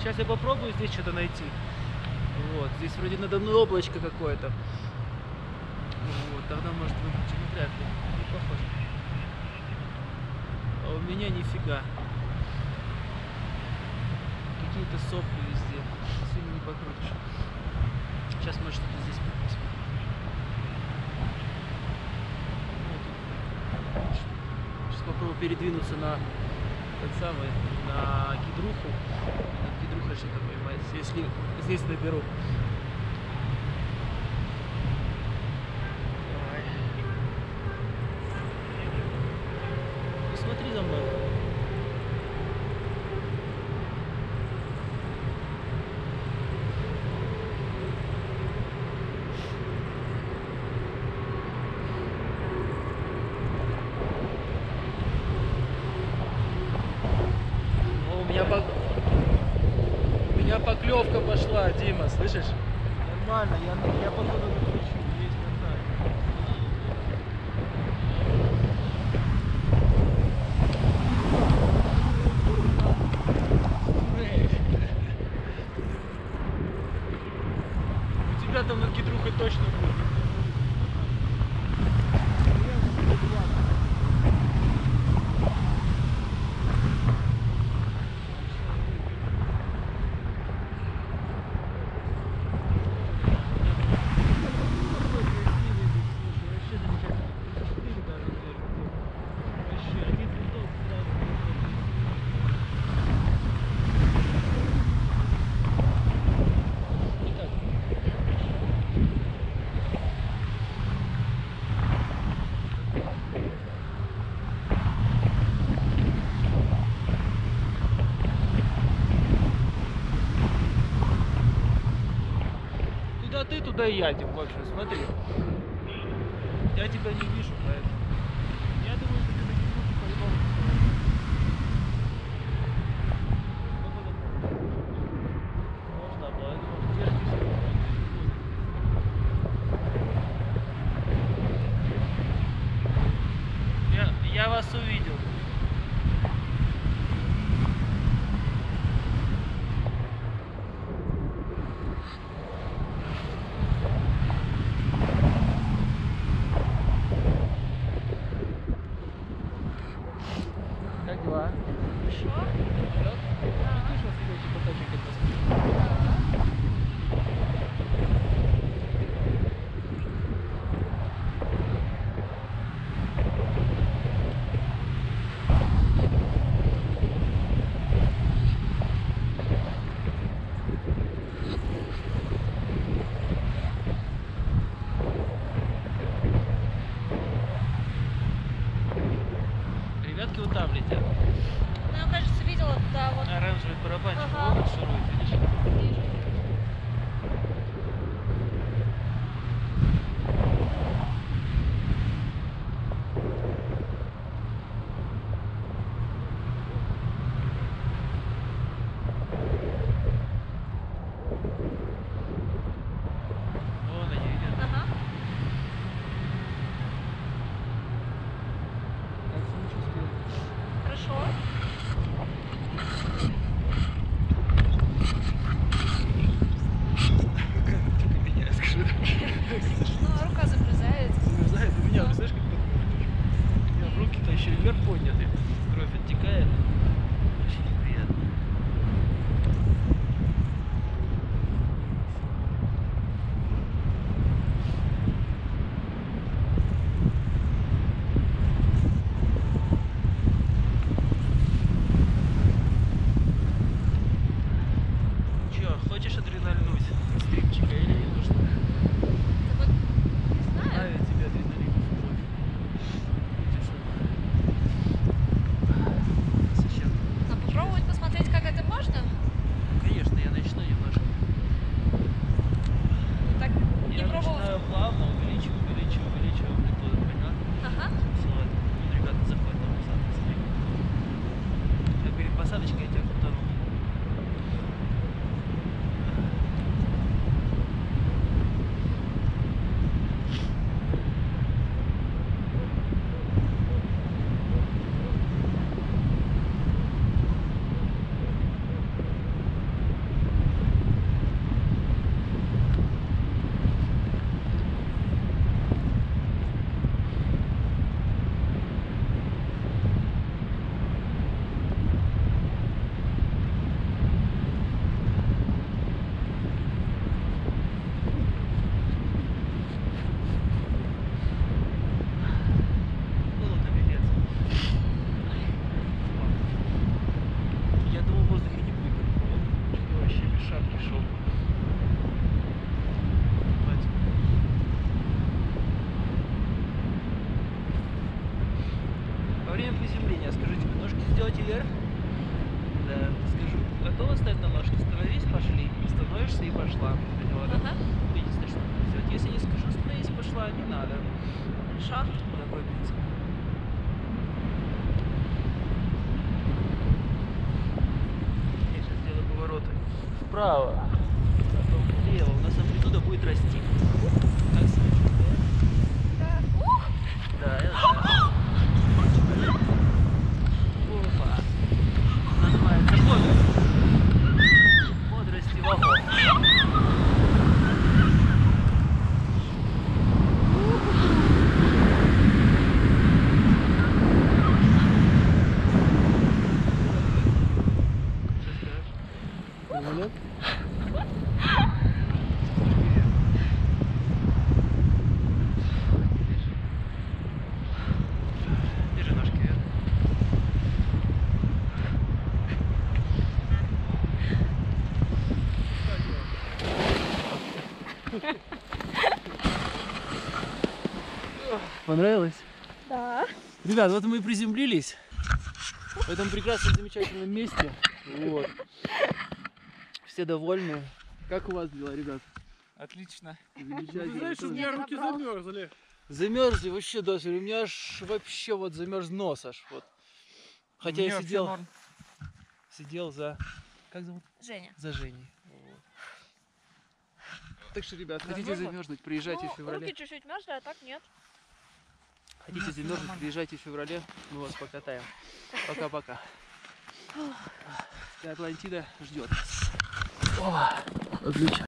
Сейчас я попробую здесь что-то найти. Вот, здесь вроде надо мной облачко какое-то. Вот, тогда может выключить, ну вряд ли, не похоже. А у меня нифига. Какие-то сопли везде, сильно не покрутишь. Сейчас может что-то здесь посмотрим. Сейчас попробую передвинуться на тот самый, на кедруху. На кедруху что-то поймается, если здесь наберу. Давай. Посмотри за мной. Левка пошла, Дима, слышишь? Нормально, я походу включу, есть вот. У тебя там над кедрухой точно будет. Ты туда и я, Дим, в общем, смотри. Я тебя не вижу, поэтому. Я думаю, что ты на кедруху по-любому. Можно, поэтому держись. Я вас увидел. Вот там летят. Ну, я, кажется, видела туда вот. Оранжевый барабанчик, ага. Вот шурует, видишь? Вижу. давайте вверх. Да, скажу. Готова стать на ножки? Становись, пошли. Становишься и пошла. Вот. Ага. Единственное, что надо сделать. Если не скажу, становись, пошла, не надо. Хорошо. Такой принцип. Я сейчас делаю повороты вправо, потом влево. У нас амплитуда будет расти. Понравилось? Да. Ребят, вот мы и приземлились в этом прекрасном, замечательном месте. Вот. Все довольны. Как у вас дела, ребят? Отлично. Замечательно. Ты знаешь, у меня руки замерзли. Замерзли вообще до сих пор. У меня аж вообще вот замерз нос аж. Вот. Хотя я сидел за... Как зовут? Женя. За Женей. Так что, ребят, хотите замерзнуть, приезжайте в феврале. Руки чуть-чуть мерзли, а так нет. Хотите замерзнуть, приезжайте в феврале, мы вас покатаем. Пока-пока. SkyAtlantida ждет. Отлично.